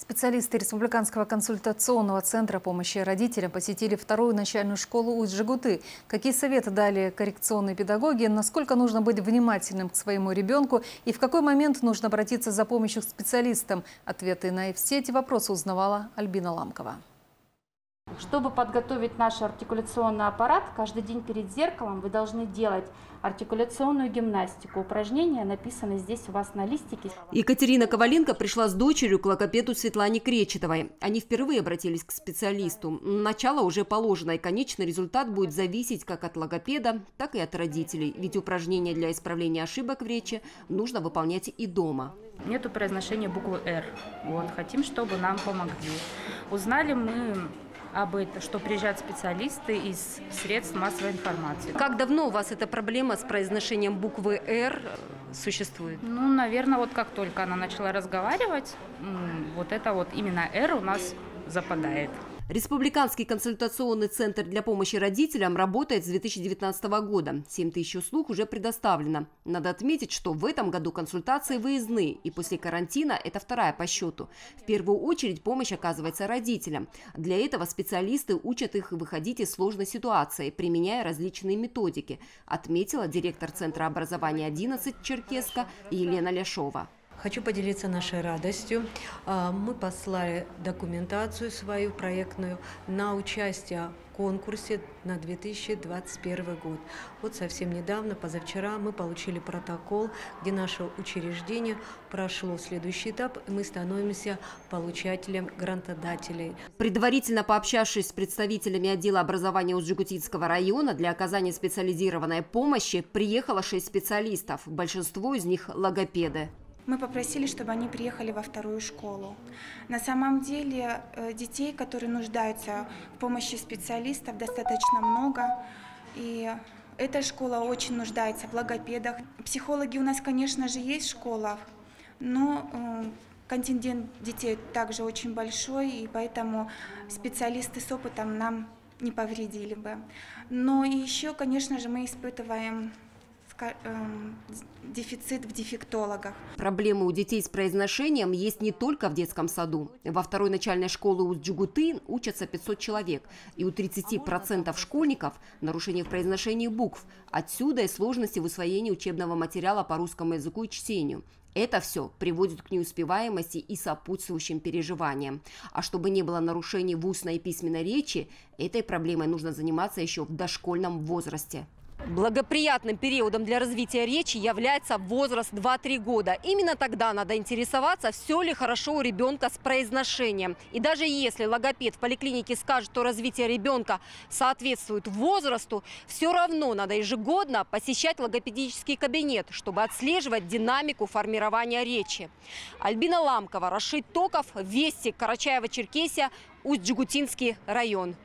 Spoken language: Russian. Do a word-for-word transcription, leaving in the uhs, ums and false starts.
Специалисты Республиканского консультационного центра помощи родителям посетили вторую начальную школу Усть-Джегуты. Какие советы дали коррекционные педагоги, насколько нужно быть внимательным к своему ребенку и в какой момент нужно обратиться за помощью к специалистам? Ответы на все эти вопросы узнавала Альбина Ламкова. Чтобы подготовить наш артикуляционный аппарат, каждый день перед зеркалом вы должны делать артикуляционную гимнастику. Упражнения написаны здесь у вас на листике. Екатерина Коваленко пришла с дочерью к логопеду Светлане Кречетовой. Они впервые обратились к специалисту. Начало уже положено, и конечный результат будет зависеть как от логопеда, так и от родителей. Ведь упражнения для исправления ошибок в речи нужно выполнять и дома. Нету произношения буквы «Р». Вот, хотим, чтобы нам помогли. Узнали мы об этом, что приезжают специалисты из средств массовой информации. Как давно у вас эта проблема с произношением буквы «Р» существует? Ну, наверное, вот как только она начала разговаривать, вот это вот именно «Р» у нас западает. Республиканский консультационный центр для помощи родителям работает с две тысячи девятнадцатого года. семь тысяч услуг уже предоставлено. Надо отметить, что в этом году консультации выездные, и после карантина это вторая по счету. В первую очередь помощь оказывается родителям. Для этого специалисты учат их выходить из сложной ситуации, применяя различные методики, отметила директор Центра образования одиннадцать Черкеска Елена Лешова. Хочу поделиться нашей радостью. Мы послали документацию свою проектную на участие в конкурсе на две тысячи двадцать первый год. Вот совсем недавно, позавчера, мы получили протокол, где наше учреждение прошло следующий этап, и мы становимся получателем грантодателей. Предварительно пообщавшись с представителями отдела образования Усть-Джегутинского района, для оказания специализированной помощи приехало шесть специалистов, большинство из них – логопеды. Мы попросили, чтобы они приехали во вторую школу. На самом деле детей, которые нуждаются в помощи специалистов, достаточно много. И эта школа очень нуждается в логопедах. Психологи у нас, конечно же, есть в школах, но контингент детей также очень большой, и поэтому специалисты с опытом нам не повредили бы. Но еще, конечно же, мы испытываем дефицит в дефектологах. Проблемы у детей с произношением есть не только в детском саду. Во второй начальной школе Усть-Джегуты учатся пятьсот человек, и у тридцати процентов школьников нарушение в произношении букв. Отсюда и сложности в усвоении учебного материала по русскому языку и чтению. Это все приводит к неуспеваемости и сопутствующим переживаниям. А чтобы не было нарушений в устной и письменной речи, этой проблемой нужно заниматься еще в дошкольном возрасте. Благоприятным периодом для развития речи является возраст два-три года. Именно тогда надо интересоваться, все ли хорошо у ребенка с произношением. И даже если логопед в поликлинике скажет, что развитие ребенка соответствует возрасту, все равно надо ежегодно посещать логопедический кабинет, чтобы отслеживать динамику формирования речи. Альбина Ламкова, Рашид Токов, Вести, Карачаево-Черкесия, Усть-Джегутинский район.